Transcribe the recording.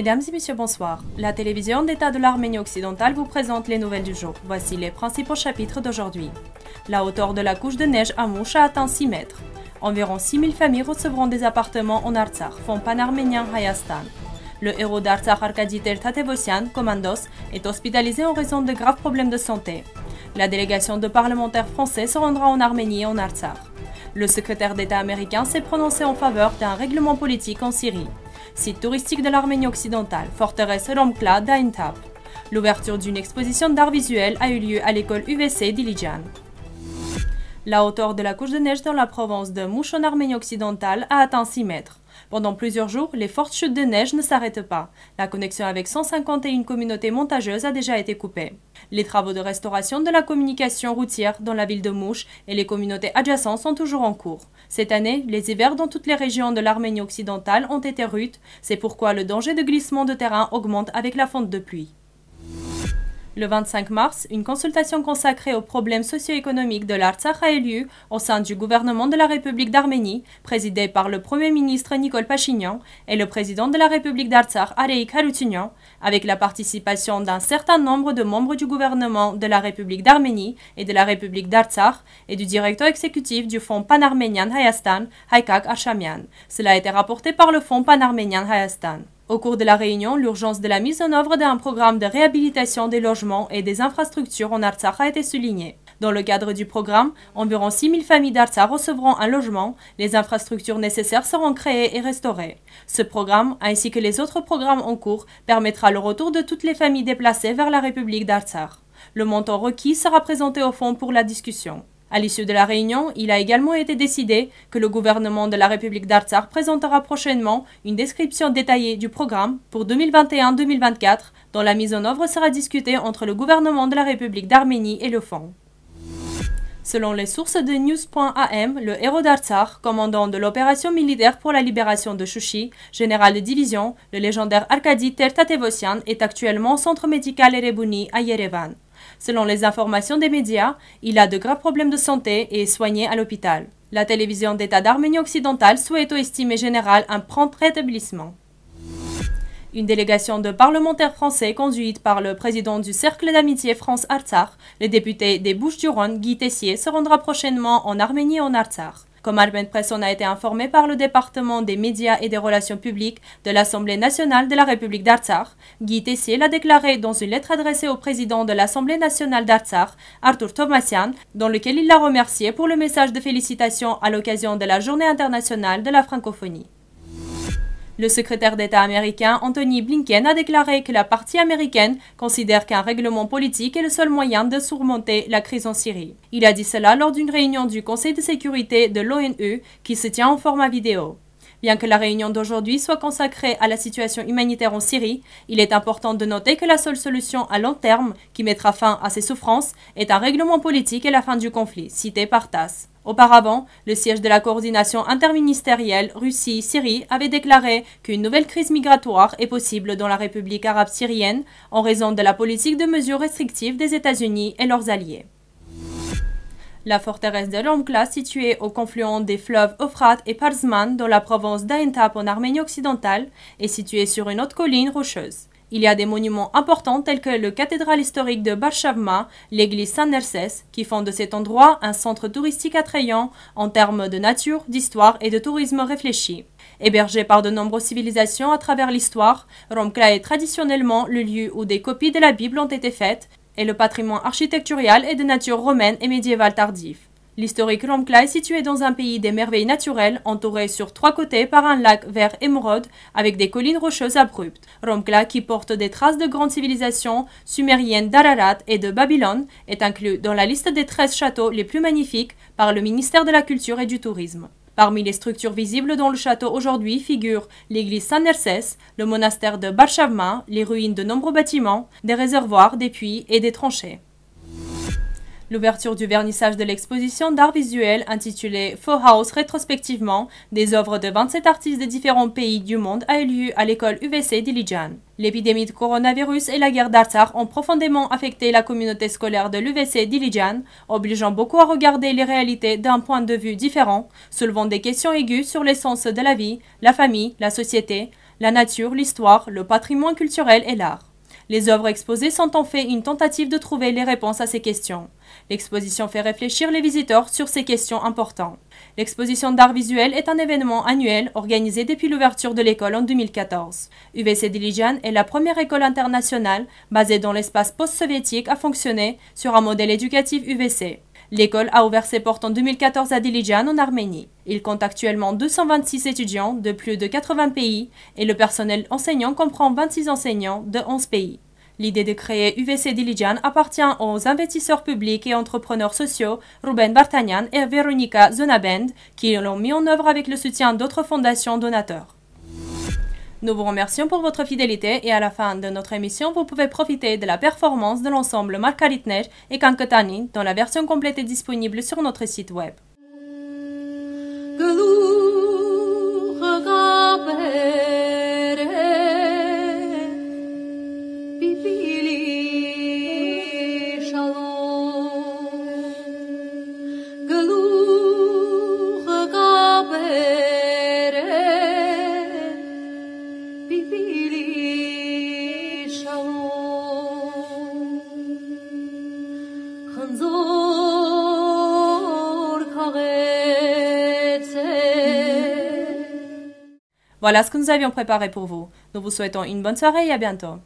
Mesdames et messieurs, bonsoir. La télévision d'État de l'Arménie occidentale vous présente les nouvelles du jour. Voici les principaux chapitres d'aujourd'hui. La hauteur de la couche de neige à Mush a atteint 6 mètres. Environ 6000 familles recevront des appartements en Artsakh, fonds panarménien Hayastan. Le héros d'Artsakh Arkady Ter-Tadevosyan, Commandos, est hospitalisé en raison de graves problèmes de santé. La délégation de parlementaires français se rendra en Arménie et en Artsakh. Le secrétaire d'État américain s'est prononcé en faveur d'un règlement politique en Syrie. Site touristique de l'Arménie occidentale, forteresse Rumkale d'Aintap. L'ouverture d'une exposition d'art visuel a eu lieu à l'école UWC Dilijan. La hauteur de la couche de neige dans la province de Mush en Arménie occidentale a atteint 6 mètres. Pendant plusieurs jours, les fortes chutes de neige ne s'arrêtent pas. La connexion avec 151 communautés montageuses a déjà été coupée. Les travaux de restauration de la communication routière dans la ville de Mush et les communautés adjacentes sont toujours en cours. Cette année, les hivers dans toutes les régions de l'Arménie occidentale ont été rudes. C'est pourquoi le danger de glissement de terrain augmente avec la fonte de pluie. Le 25 mars, une consultation consacrée aux problèmes socio-économiques de l'Artsakh a eu lieu au sein du gouvernement de la République d'Arménie, présidé par le Premier ministre Nikol Pachinian et le président de la République d'Artsakh Areik Haroutiounian, avec la participation d'un certain nombre de membres du gouvernement de la République d'Arménie et de la République d'Artsakh et du directeur exécutif du Fonds panarménien Hayastan, Haykak Arshamyan. Cela a été rapporté par le Fonds panarménien Hayastan. Au cours de la réunion, l'urgence de la mise en œuvre d'un programme de réhabilitation des logements et des infrastructures en Artsakh a été soulignée. Dans le cadre du programme, environ 6000 familles d'Artsakh recevront un logement, les infrastructures nécessaires seront créées et restaurées. Ce programme, ainsi que les autres programmes en cours, permettra le retour de toutes les familles déplacées vers la République d'Artsakh. Le montant requis sera présenté au fond pour la discussion. À l'issue de la réunion, il a également été décidé que le gouvernement de la République d'Artsakh présentera prochainement une description détaillée du programme pour 2021-2024, dont la mise en œuvre sera discutée entre le gouvernement de la République d'Arménie et le Fonds. Selon les sources de news.am, le héros d'Artsakh, commandant de l'opération militaire pour la libération de Chouchi, général de division, le légendaire Arkady Ter-Tadevosyan est actuellement au centre médical Erebuni à Yerevan. Selon les informations des médias, il a de graves problèmes de santé et est soigné à l'hôpital. La télévision d'État d'Arménie occidentale souhaite au estimé général un prompt rétablissement. Une délégation de parlementaires français conduite par le président du Cercle d'amitié France-Artsakh, le député des Bouches-du-Rhône Guy Teissier, se rendra prochainement en Arménie et en Artsakh. Comme Albin Presson a été informé par le département des médias et des relations publiques de l'Assemblée nationale de la République d'Artsakh, Guy Teissier l'a déclaré dans une lettre adressée au président de l'Assemblée nationale d'Artsakh, Arthur Tovmasyan, dans lequel il l'a remercié pour le message de félicitations à l'occasion de la Journée internationale de la francophonie. Le secrétaire d'État américain Anthony Blinken a déclaré que la partie américaine considère qu'un règlement politique est le seul moyen de surmonter la crise en Syrie. Il a dit cela lors d'une réunion du Conseil de sécurité de l'ONU qui se tient en format vidéo. Bien que la réunion d'aujourd'hui soit consacrée à la situation humanitaire en Syrie, il est important de noter que la seule solution à long terme qui mettra fin à ces souffrances est un règlement politique et la fin du conflit, cité par TASS. Auparavant, le siège de la coordination interministérielle Russie-Syrie avait déclaré qu'une nouvelle crise migratoire est possible dans la République arabe syrienne en raison de la politique de mesures restrictives des États-Unis et leurs alliés. La forteresse de Rumkale, située au confluent des fleuves Ofrat et Parzman dans la province d'Aintap en Arménie occidentale, est située sur une haute colline rocheuse. Il y a des monuments importants tels que le cathédrale historique de Barshavma, l'église Saint-Nerses, qui font de cet endroit un centre touristique attrayant en termes de nature, d'histoire et de tourisme réfléchi. Hébergé par de nombreuses civilisations à travers l'histoire, Rumkale est traditionnellement le lieu où des copies de la Bible ont été faites, et le patrimoine architectural est de nature romaine et médiévale tardive. L'historique Rumkale est situé dans un pays des merveilles naturelles, entouré sur trois côtés par un lac vert émeraude avec des collines rocheuses abruptes. Rumkale, qui porte des traces de grandes civilisations sumériennes d'Ararat et de Babylone, est inclus dans la liste des 13 châteaux les plus magnifiques par le ministère de la Culture et du Tourisme. Parmi les structures visibles dans le château aujourd'hui figurent l'église Saint-Nerses, le monastère de Barshavma, les ruines de nombreux bâtiments, des réservoirs, des puits et des tranchées. L'ouverture du vernissage de l'exposition d'art visuel intitulée « Faux House rétrospectivement » des œuvres de 27 artistes de différents pays du monde a eu lieu à l'école UWC Dilijan. L'épidémie de coronavirus et la guerre d'Artsakh ont profondément affecté la communauté scolaire de l'UWC Dilijan, obligeant beaucoup à regarder les réalités d'un point de vue différent, soulevant des questions aiguës sur l'essence de la vie, la famille, la société, la nature, l'histoire, le patrimoine culturel et l'art. Les œuvres exposées sont en fait une tentative de trouver les réponses à ces questions. L'exposition fait réfléchir les visiteurs sur ces questions importantes. L'exposition d'art visuel est un événement annuel organisé depuis l'ouverture de l'école en 2014. UWC Dilijan est la première école internationale basée dans l'espace post-soviétique à fonctionner sur un modèle éducatif UWC. L'école a ouvert ses portes en 2014 à Dilijan, en Arménie. Il compte actuellement 226 étudiants de plus de 80 pays et le personnel enseignant comprend 26 enseignants de 11 pays. L'idée de créer UWC Dilijan appartient aux investisseurs publics et entrepreneurs sociaux Ruben Vardanyan et Veronika Zonabend qui l'ont mis en œuvre avec le soutien d'autres fondations donateurs. Nous vous remercions pour votre fidélité et à la fin de notre émission, vous pouvez profiter de la performance de l'ensemble Markalitnej et Kanketani dont la version complète est disponible sur notre site web. Voilà ce que nous avions préparé pour vous. Nous vous souhaitons une bonne soirée et à bientôt.